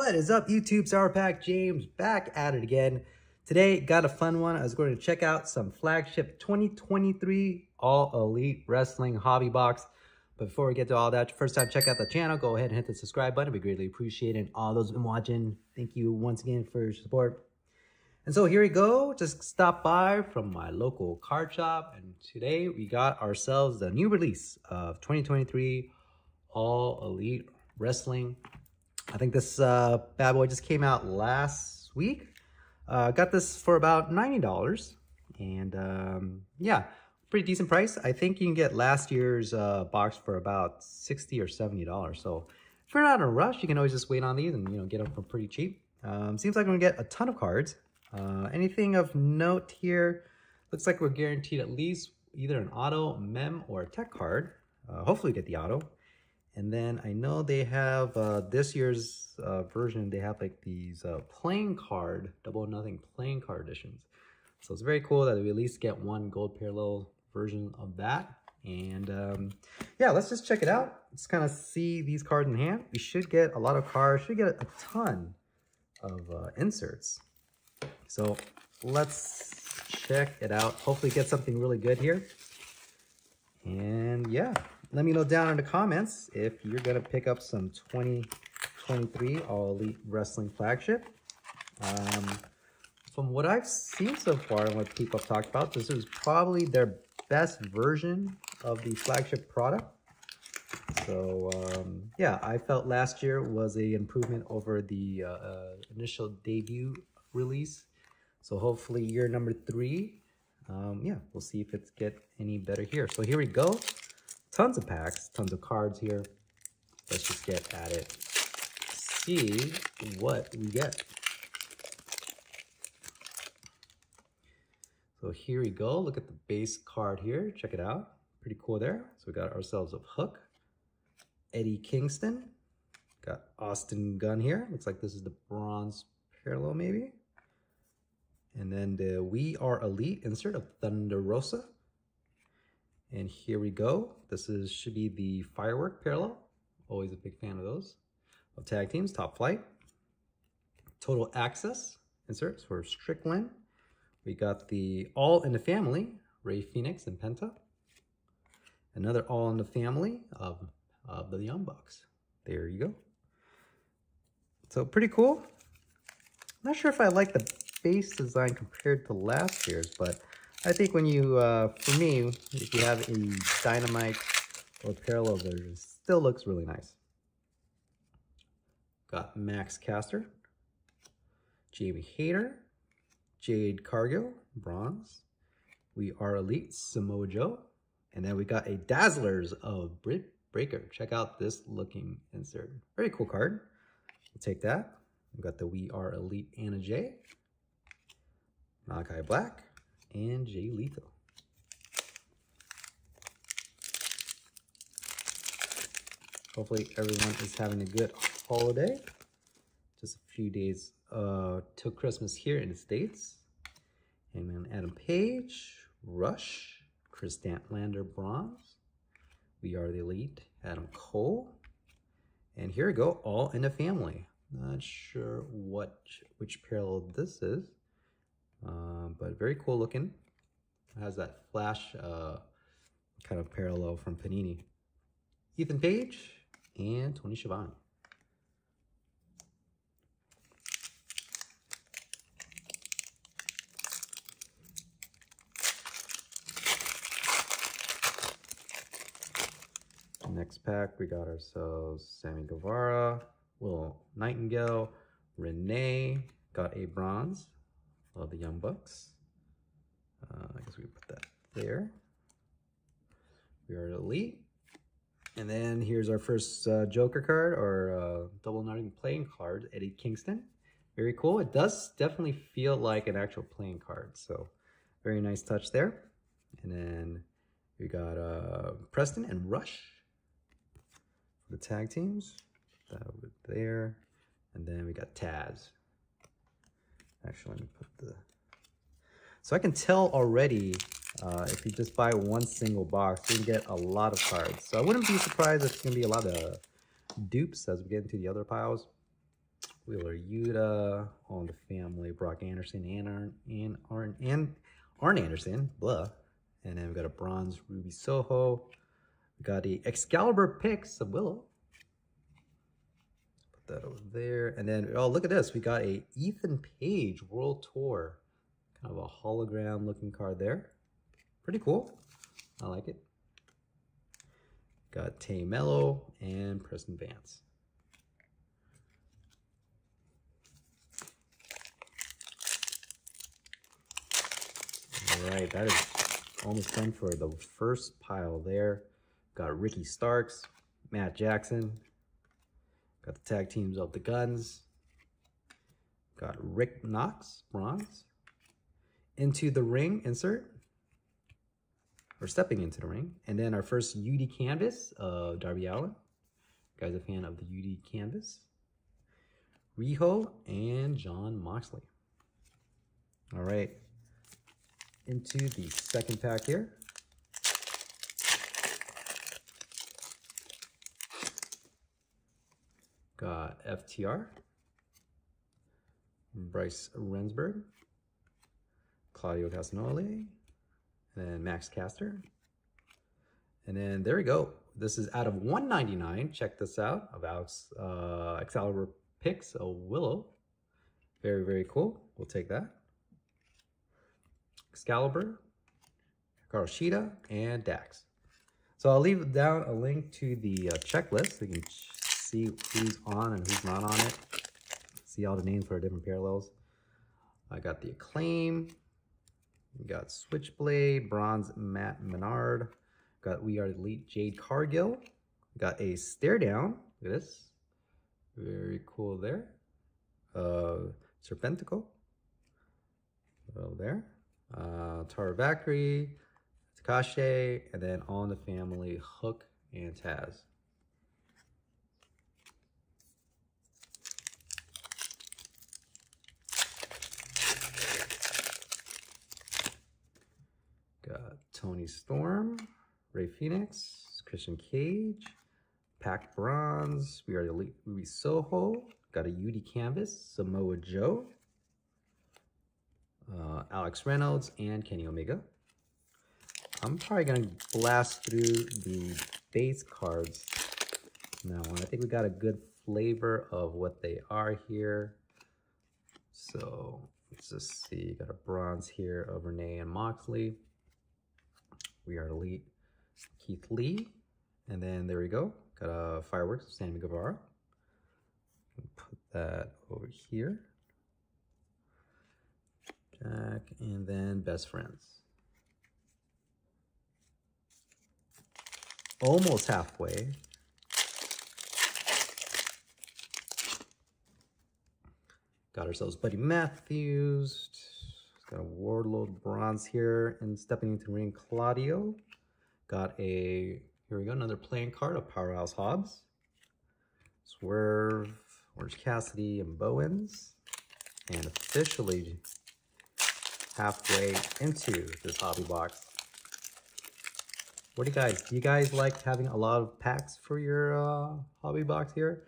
What is up, YouTube? Sour Pack James back at it again. Today, got a fun one. I was going to check out some flagship 2023 All Elite Wrestling hobby box. But before we get to all that, first time check out the channel, go ahead and hit the subscribe button. It'd be greatly appreciated. And all those who've been watching, thank you once again for your support. And so here we go. Just stopped by from my local card shop. And today we got ourselves the new release of 2023 All Elite Wrestling. I think this bad boy just came out last week. Got this for about $90. And yeah, pretty decent price. I think you can get last year's box for about $60 or $70. So if you're not in a rush, you can always just wait on these and, you know, get them for pretty cheap. Seems like we're going to get a ton of cards. Anything of note here? Looks like we're guaranteed at least either an auto, mem, or a tech card. Hopefully we get the auto. And then I know they have, this year's version, they have like these playing card, 0/0 playing card editions. So it's very cool that we at least get one gold parallel version of that. And yeah, let's just check it out. Let's kind of see these cards in hand. We should get a lot of cards, should get a ton of inserts. So let's check it out. Hopefully get something really good here. And yeah. Let me know down in the comments if you're going to pick up some 2023 All Elite Wrestling flagship. From what I've seen so far and what people have talked about, this is probably their best version of the flagship product. So, yeah, I felt last year was an improvement over the initial debut release. So hopefully year number 3, yeah, we'll see if it's get any better here. So here we go. Tons of packs, tons of cards here. Let's just get at it. See what we get. So here we go. Look at the base card here. Check it out. Pretty cool there. So we got ourselves a Hook. Eddie Kingston. Got Austin Gunn here. Looks like this is the bronze parallel maybe. And then the We Are Elite insert of Thunder Rosa. And here we go. This is should be the Firework parallel. Always a big fan of those. Of tag teams, Top Flight. Total Access inserts for Strickland. We got the All in the Family, Rey Fenix and Penta. Another All in the Family of the Young Bucks. There you go. So pretty cool. Not sure if I like the base design compared to last year's, but I think when you, for me, if you have a Dynamite or parallel version, still looks really nice. Got Max Caster, Jamie Hayter, Jade Cargill, bronze. We Are Elite, Samoa Joe. And then we got a Dazzlers of Britt Baker. Check out this looking insert. Very cool card. We'll take that. We've got the We Are Elite Anna Jay, Malakai Black, and Jay Lethal. Hopefully everyone is having a good holiday. Just a few days till Christmas here in the States. And then Adam Page, Rush, Chris Statlander, bronze. We Are the Elite, Adam Cole. And here we go, All in the Family. Not sure which parallel this is. But very cool looking. It has that flash kind of parallel from Panini. Ethan Page and Tony Schiavone. Next pack, we got ourselves Sammy Guevara, Will Nightingale, Renee, got a bronze. Love the Young Bucks. I guess we can put that there. We Are Elite. And then here's our first Joker card or 0/0 playing card, Eddie Kingston. Very cool. It does definitely feel like an actual playing card. So very nice touch there. And then we got Preston and Rush for the tag teams. That over there. And then we got Taz. Actually, let me put the... So I can tell already, if you just buy one single box, you can get a lot of cards. So I wouldn't be surprised if it's going to be a lot of dupes as we get into the other piles. Wheeler Yuta, Hall of the Family, Brock Anderson, and Arn Anderson, blah. And then we got a bronze Ruby Soho. We got the Excalibur picks of Willow. Put that over there. And then, oh, look at this. We got a Ethan Page World Tour. Kind of a hologram looking card there. Pretty cool. I like it. Got Tay Mello and Preston Vance. All right, that is almost done for the first pile there. Got Ricky Starks, Matt Jackson. Got the tag teams of the Guns. Got Rick Knox, bronze. Into the Ring, insert. Or Stepping Into the Ring. And then our first UD Canvas of Darby Allin. You guys a fan of the UD Canvas? Riho and John Moxley. All right. Into the second pack here. Got FTR, Bryce Rensburg, Claudio Castagnoli, and Max Caster. And then there we go. This is out of 199. Check this out. Of Alex Excalibur picks a Willow. Very, very cool. We'll take that. Excalibur, Karoshita, and Dax. So I'll leave down a link to the checklist so you can see who's on and who's not on it. See all the names for different parallels. I got the Acclaim. We got Switchblade, Bronze Matt Menard. Got We Are Elite Jade Cargill. Got a Stare Down. Look at this. Very cool there. Serpentico. Well there. Tara Valkyrie, Takashi, and then All in the Family, Hook and Taz. Got Tony Storm, Rey Fenix, Christian Cage, Pac Bronze, We Are Elite Ruby Soho, got a UD Canvas, Samoa Joe. Alex Reynolds and Kenny Omega. I'm probably going to blast through the base cards now. I think we got a good flavor of what they are here. So let's just see. Got a bronze here of Renee and Moxley. We Are Elite Keith Lee. And then there we go. Got a Fireworks of Sammy Guevara. Put that over here. Back, and then Best Friends. Almost halfway. Got ourselves Buddy Matthews. Got a Wardlow bronze here and Stepping Into the Ring, Claudio. Got a, here we go, another playing card of Powerhouse Hobbs. Swerve, Orange Cassidy, and Bowens. And officially halfway into this hobby box. What do you guys, like having a lot of packs for your hobby box here?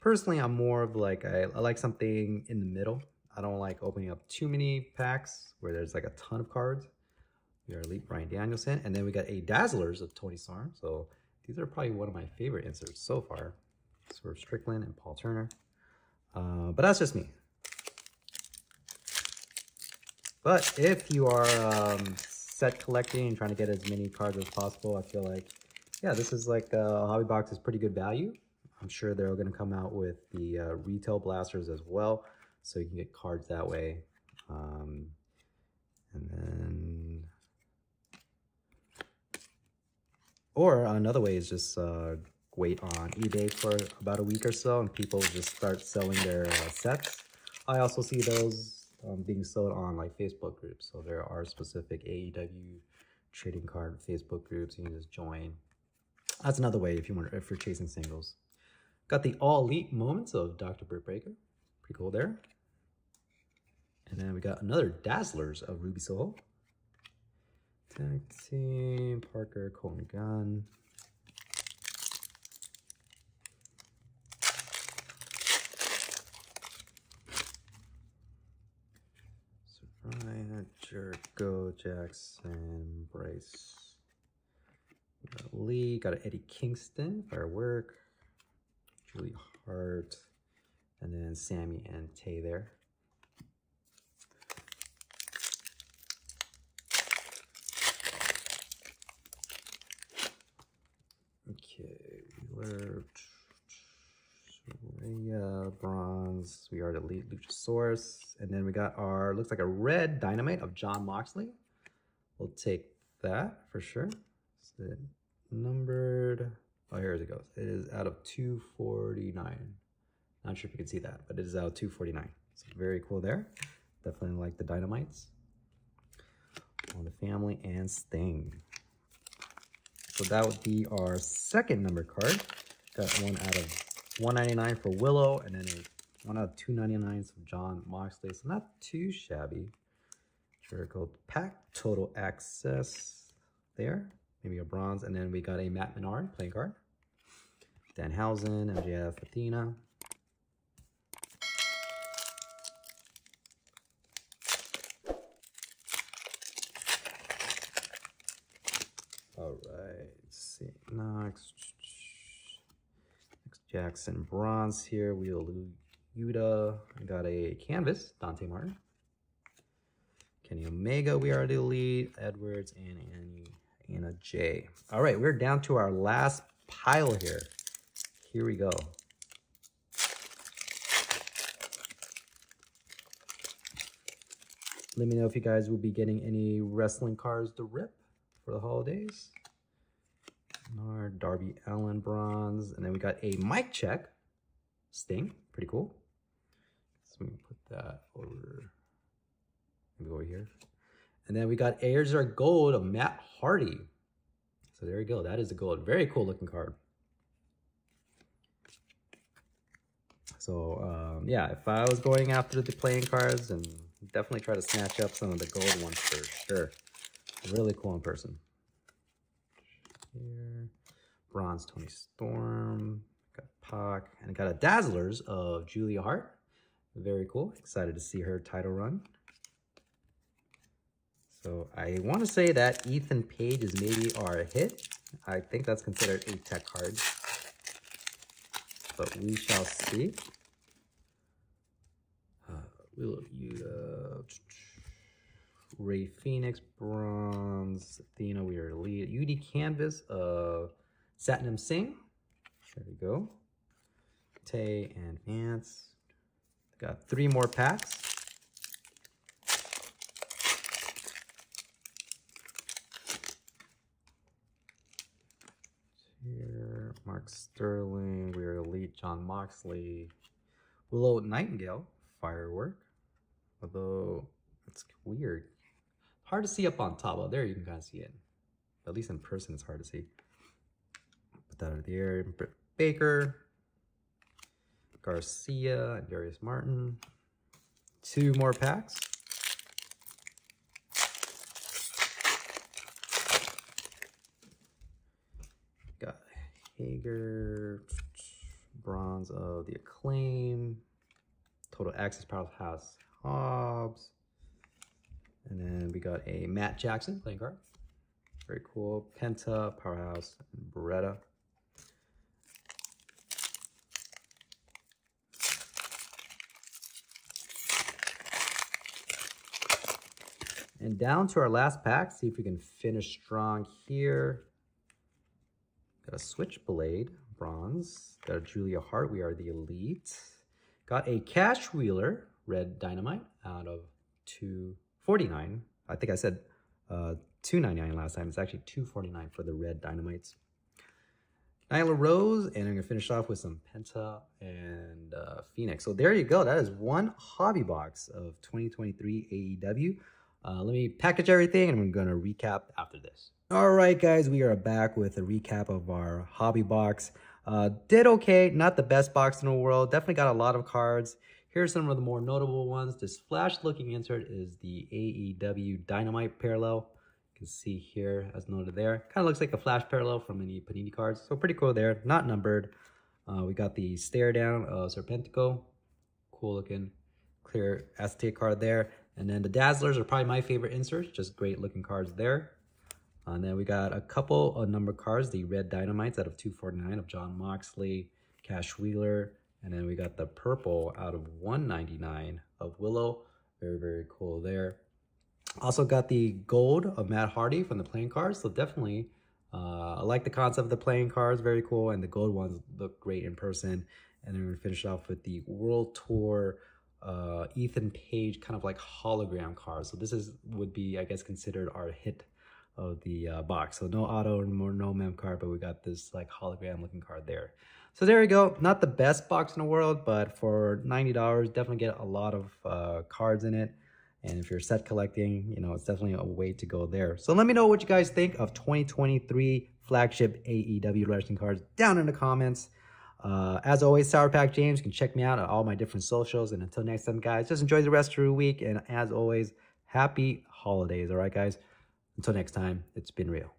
Personally, I'm more of like, I like something in the middle. I don't like opening up too many packs where there's like a ton of cards. We Are Elite Bryan Danielson, and then we got a Dazzlers of Tony Storm. So these are probably one of my favorite inserts so far. Swerve Strickland and Paul Turner. But that's just me. But if you are set collecting and trying to get as many cards as possible, I feel like, yeah, this is like hobby box is pretty good value. I'm sure they're going to come out with the retail blasters as well, so you can get cards that way. And then, or another way is just wait on eBay for about a week or so, and people just start selling their sets. I also see those being sold on like Facebook groups. So there are specific AEW trading card Facebook groups you can just join. That's another way if you want, if you're chasing singles. Got the All Elite Moments of Dr. Britt Baker. Pretty cool there. And then we got another Dazzlers of Ruby Soho. Tag team, Parker, Colton Gunn. Jericho, Jackson, Bryce, got Lee, got an Eddie Kingston, Firework, Julie Hart, and then Sammy and Tay there. Okay, Wheeler, Soraya, Bronze, we are the Elite Luchasaurus, and then we got our, looks like a red Dynamite of Jon Moxley. We'll take that for sure. It's numbered, oh here it goes, it is out of 249. Not sure if you can see that, but it is out of 249. So very cool there. Definitely like the Dynamites. On the Family and Sting. So that would be our second number card. Got one out of 199 for Willow, and then a one out of 299s from Jon Moxley. So not too shabby. Jericho Pack, Total Access there. Maybe a bronze. And then we got a Matt Menard playing card. Danhausen, MJF, Athena. All right, let's see. Knox, Jackson, Bronze here. Wheeler, Yuta. I got a Canvas, Dante Martin. Kenny Omega, we are the Elite. Edwards, and Anna J. All right, we're down to our last pile here. Here we go. Let me know if you guys will be getting any wrestling cards to rip for the holidays. Nard, Darby Allin, Bronze, and then we got a mic check, Sting, pretty cool. So we can put that over, maybe over here. And then we got Here's Our Gold of Matt Hardy. So there you go, that is the gold, very cool looking card. So yeah, if I was going after the playing cards, and definitely try to snatch up some of the gold ones for sure. Really cool in person. Here, Bronze Tony Storm, got Pac, and I got a Dazzlers of Julia Hart. Very cool. Excited to see her title run. So I want to say that Ethan Page is maybe our hit. I think that's considered a tech card, but we shall see. We'll use Ray Phoenix, Bronze, Athena, we are Elite. UD Canvas of Satnam Singh. There we go. Tay and Vance. Got three more packs. Here, Mark Sterling, we are Elite. Jon Moxley, Willow Nightingale, Firework. Although it's weird. Hard to see up on top. Well, there you can kind of see it. At least in person, it's hard to see. Put that over there. Britt Baker, Garcia, and Darius Martin. Two more packs. Got Hager, Bronze of the Acclaim, Total Access Powerhouse Hobbs. And then we got a Matt Jackson playing card. Very cool. Penta, Powerhouse, and Beretta. And down to our last pack. See if we can finish strong here. Got a Switchblade, Bronze. Got a Julia Hart. We are the Elite. Got a Cash Wheeler, Red Dynamite, out of 249. I think I said 299 last time. It's actually 249 for the red Dynamites. Nyla Rose, and I'm gonna finish off with some Penta and Phoenix. So there you go. That is one hobby box of 2023 AEW. Let me package everything, and I'm gonna recap after this. All right, guys, we are back with a recap of our hobby box. Did okay. Not the best box in the world. Definitely got a lot of cards. Here's some of the more notable ones. This flash-looking insert is the AEW Dynamite Parallel. You can see here, as noted there. Kind of looks like a flash parallel from any Panini cards. So pretty cool there. Not numbered. We got the Stare Down of Serpentico. Cool looking clear acetate card there. And then the Dazzlers are probably my favorite inserts, just great looking cards there. And then we got a couple of number cards, the Red Dynamites out of 249 of John Moxley, Cash Wheeler. And then we got the purple out of 199 of Willow. Very, very cool there. Also got the gold of Matt Hardy from the playing cards. So definitely, I like the concept of the playing cards. Very cool. And the gold ones look great in person. And then we're going to finish off with the World Tour Ethan Page kind of like hologram cards. So this is would be, I guess, considered our hit of the box. So no auto, no mem card, but we got this like hologram looking card there. So there we go. Not the best box in the world, but for $90, definitely get a lot of cards in it. And if you're set collecting, you know, it's definitely a way to go there. So let me know what you guys think of 2023 flagship AEW wrestling cards down in the comments. As always, Sour Pack James. You can check me out on all my different socials. And until next time, guys, just enjoy the rest of your week. And as always, happy holidays. All right, guys. Until next time, it's been real.